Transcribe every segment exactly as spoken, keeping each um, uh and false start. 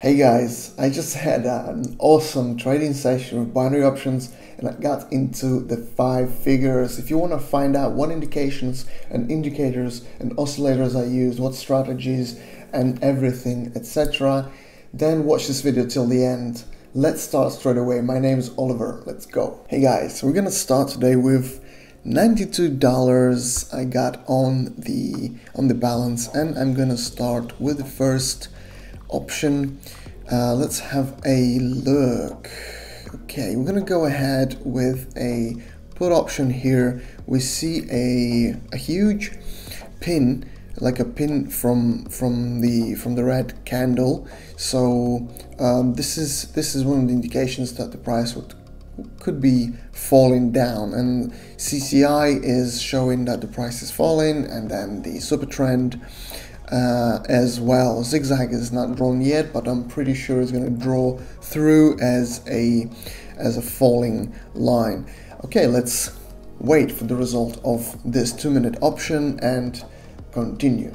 Hey guys, I just had an awesome trading session with binary options and I got into the five figures. If you want to find out what indications and indicators and oscillators I used, what strategies and everything, et cetera, then watch this video till the end. Let's start straight away. My name is Oliver. Let's go. Hey guys, we're gonna start today with ninety-two dollars I got on the on the balance, and I'm gonna start with the first option. Uh, let's have a look. Okay, we're gonna go ahead with a put option here. We see a, a huge pin, like a pin from from the from the red candle. So um, this is this is one of the indications that the price would could be falling down, and C C I is showing that the price is falling, and then the Supertrend Uh, as well. Zig Zag is not drawn yet, but I'm pretty sure it's going to draw through as a as a falling line. Okay, let's wait for the result of this two-minute option and continue.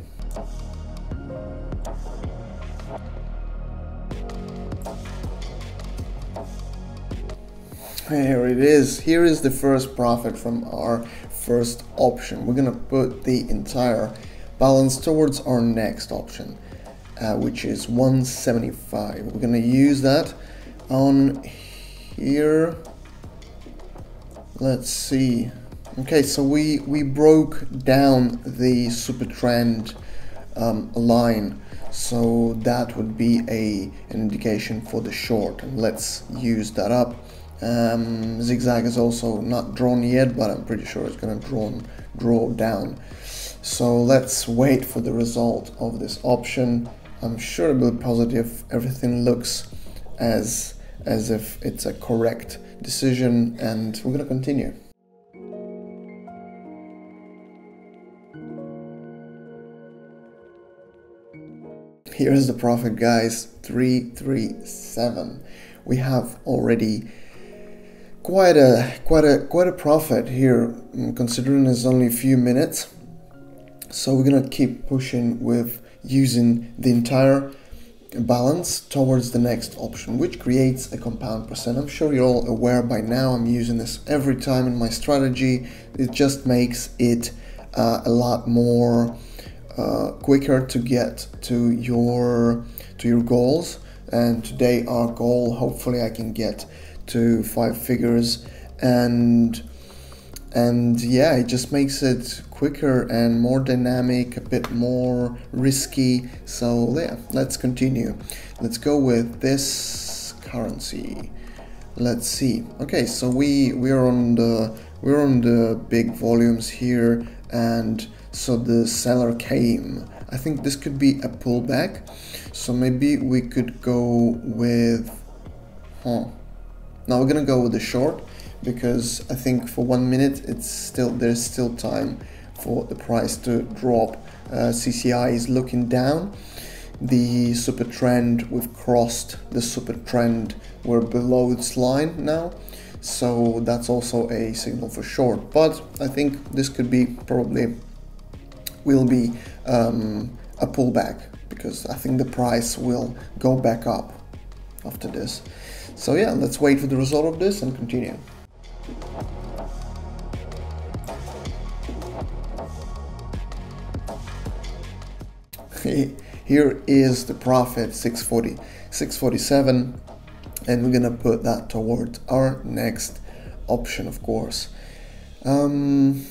Here it is. Here is the first profit from our first option. We're going to put the entire balance towards our next option, uh, which is one seventy-five. We're gonna use that on here. Let's see. Okay, so we we broke down the Supertrend um, line, so that would be a an indication for the short, and let's use that up. Um, Zig Zag is also not drawn yet, but I'm pretty sure it's gonna draw draw down. So let's wait for the result of this option. I'm sure it will be positive. Everything looks as as if it's a correct decision, and we're gonna continue. Here is the profit, guys. three three seven. We have already quite a quite a quite a profit here, considering it's only a few minutes. So we're gonna keep pushing with using the entire balance towards the next option, which creates a compound percent. I'm sure you're all aware by now, I'm using this every time in my strategy. It just makes it uh, a lot more uh, quicker to get to your to your goals. And today our goal, hopefully I can get to five figures, and and yeah, it just makes it quicker and more dynamic, a bit more risky. So yeah, let's continue. Let's go with this currency. Let's see. Okay, so we we're on the we're on the big volumes here, and so the seller came. I think this could be a pullback, so maybe we could go with huh now we're gonna go with the short, because I think for one minute it's still there's still time for the price to drop. uh, C C I is looking down. The super trend, we've crossed the super trend, we're below its line now, so that's also a signal for short. But I think this could be probably will be um, a pullback, because I think the price will go back up after this. So yeah, let's wait for the result of this and continue. Here is the profit, six forty, six forty-seven, and we're gonna put that towards our next option, of course. Um,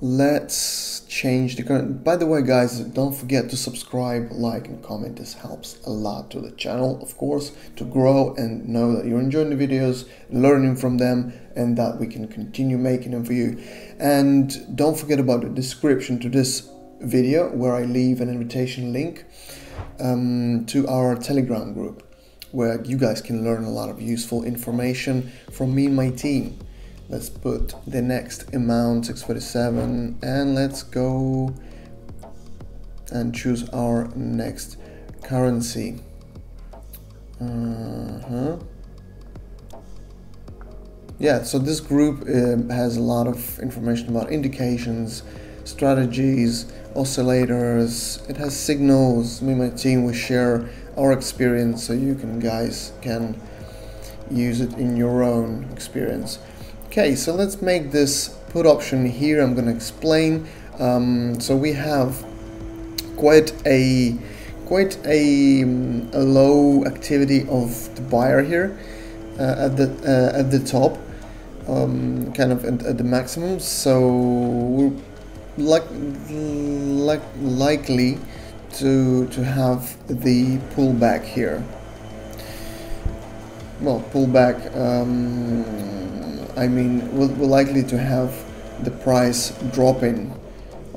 let's change the current. By the way, guys, don't forget to subscribe, like, and comment. This helps a lot to the channel, of course, to grow and know that you're enjoying the videos, learning from them, and that we can continue making them for you. And don't forget about the description to this video, where I leave an invitation link um, to our Telegram group, where you guys can learn a lot of useful information from me and my team. Let's put the next amount, six forty-seven, and let's go and choose our next currency. Uh-huh. Yeah, so this group um, has a lot of information about indications, strategies, oscillators. It has signals. Me and my team, we share our experience, so you can guys can use it in your own experience. Okay, so let's make this put option here. I'm going to explain. Um, so we have quite a quite a, a low activity of the buyer here uh, at the uh, at the top, um, kind of at, at the maximum. So we're like like likely to to have the pullback here. Well, pullback. Um, I mean, we're, we're likely to have the price dropping.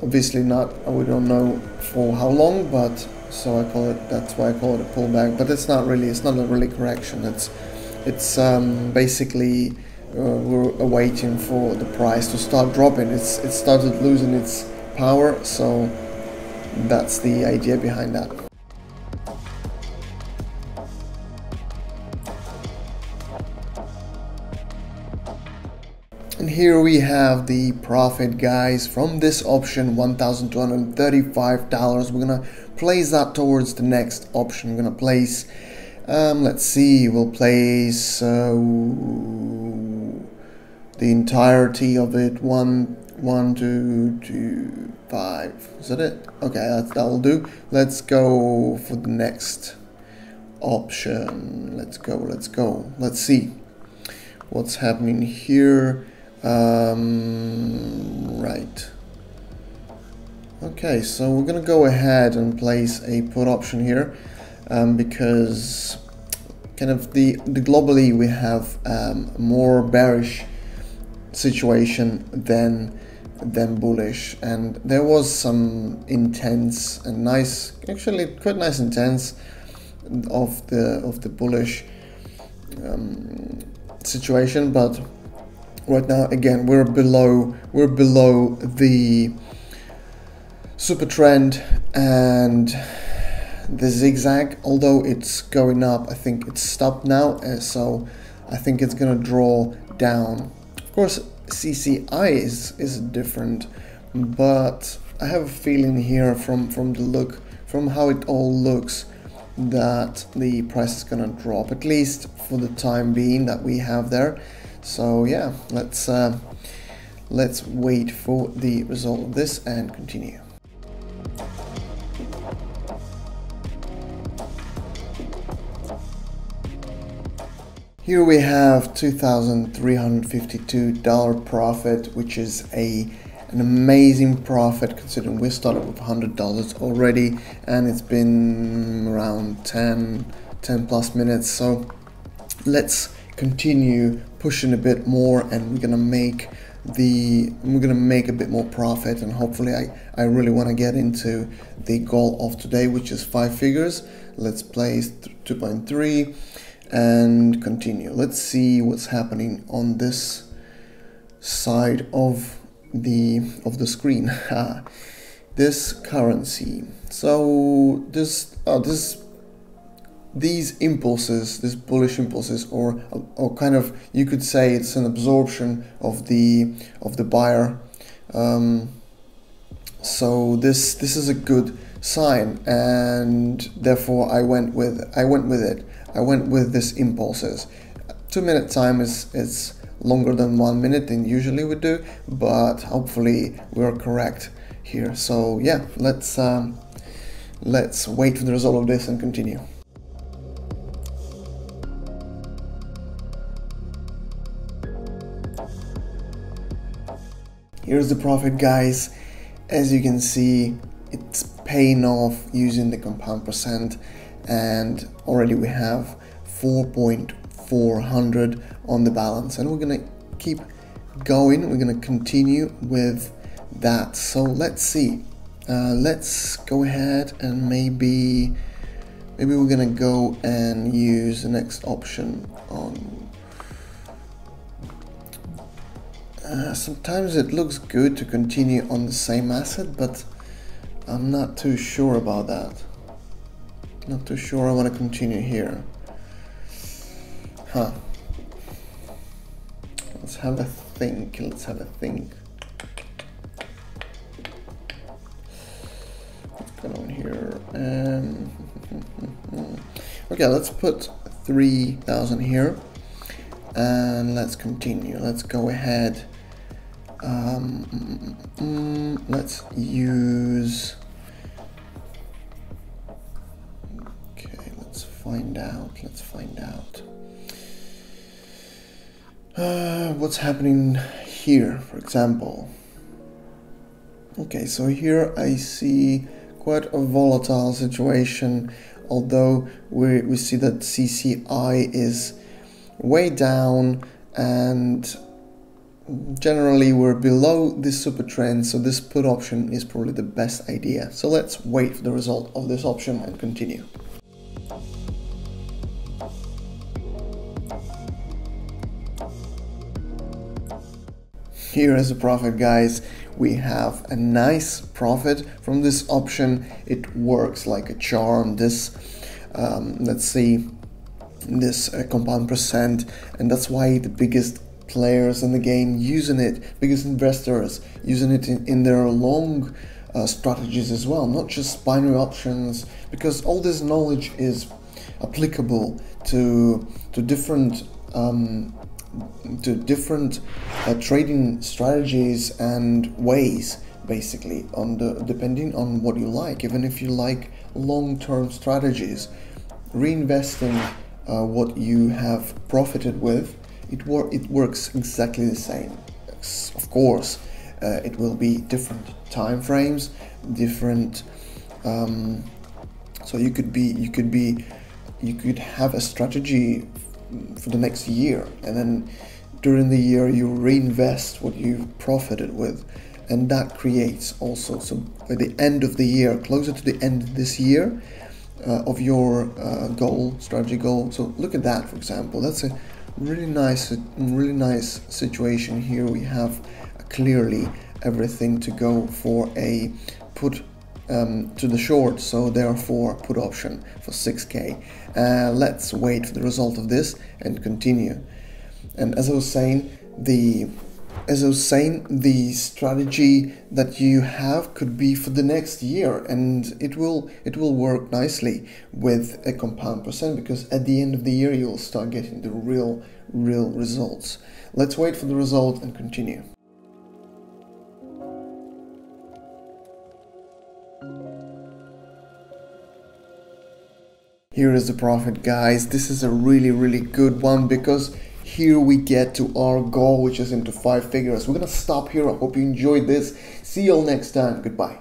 Obviously not. We don't know for how long, but so I call it. That's why I call it a pullback. But it's not really. It's not a really correction. It's it's um, basically uh, we're waiting for the price to start dropping. It's it started losing its power. So that's the idea behind that. And here we have the profit, guys, from this option, one thousand two hundred thirty-five dollars. We're gonna place that towards the next option. We're gonna place, um, let's see, we'll place uh, the entirety of it. One, one, two, two, five. Is that it? Okay, that's, that'll do. Let's go for the next option. Let's go. Let's go. Let's see what's happening here. Um, right. Okay, so we're gonna go ahead and place a put option here, um, because kind of the, the globally we have um, more bearish situation than than bullish, and there was some intense and nice, actually quite nice intense of the of the bullish um, situation, but right now again we're below we're below the super trend and the zigzag, although it's going up. I think it's stopped now, so I think it's gonna draw down. Of course C C I is is different, but I have a feeling here from from the look, from how it all looks, that the price is gonna drop, at least for the time being that we have there. So yeah, let's uh, let's wait for the result of this and continue. Here we have two thousand three hundred fifty-two dollars profit, which is a an amazing profit considering we started with one hundred dollars already, and it's been around ten, ten plus minutes. So let's continue pushing a bit more, and we're gonna make the we're gonna make a bit more profit, and hopefully I, I really want to get into the goal of today, which is five figures. Let's place two point three and continue. Let's see what's happening on this side of the of the screen. This currency, so this oh, this these impulses, this bullish impulses, or or kind of, you could say it's an absorption of the of the buyer. Um, so this this is a good sign, and therefore I went with I went with it. I went with this impulses. Two minute time is it's longer than one minute than usually we do, but hopefully we're correct here. So yeah, let's um, let's wait for the result of this and continue. Here's the profit, guys. As you can see, it's paying off using the compound percent, and already we have four thousand four hundred on the balance, and we're gonna keep going. We're gonna continue with that. So let's see, uh, let's go ahead and maybe maybe we're gonna go and use the next option on. Uh, sometimes it looks good to continue on the same asset, but I'm not too sure about that. Not too sure I want to continue here. Huh. Let's have a think. Let's have a think. What's going on here? Um, Okay, let's put three thousand here and let's continue. Let's go ahead. Um, mm, let's use. Okay, let's find out. Let's find out. Uh, what's happening here, for example? Okay, so here I see quite a volatile situation, although we, we see that C C I is way down and generally we're below this super trend, so this put option is probably the best idea. So let's wait for the result of this option and continue. Here is a profit, guys. We have a nice profit from this option. It works like a charm. This, um, let's see, this uh, compound percent, and that's why the biggest players in the game using it, biggest investors using it in, in their long uh, strategies as well, not just binary options, because all this knowledge is applicable to to different. Um, to different uh, trading strategies and ways, basically, on the depending on what you like. Even if you like long-term strategies, reinvesting uh, what you have profited with, it, wor it works exactly the same. Of course, uh, it will be different time frames, different. Um, so you could be, you could be, you could have a strategy for the next year, and then during the year you reinvest what you've profited with, and that creates also, so by the end of the year, closer to the end of this year, uh, of your uh, goal, strategy goal. So look at that, for example. That's a really nice really nice situation here. We have clearly everything to go for a put Um, to the short, so therefore put option for six K. Uh, let's wait for the result of this and continue. And as I was saying, the as I was saying, the strategy that you have could be for the next year, and it will it will work nicely with a compound percent, because at the end of the year you'll start getting the real real results. Let's wait for the result and continue. Here is the profit, guys. This is a really, really good one, because here we get to our goal, which is into five figures. We're gonna stop here. I hope you enjoyed this. See you all next time. Goodbye.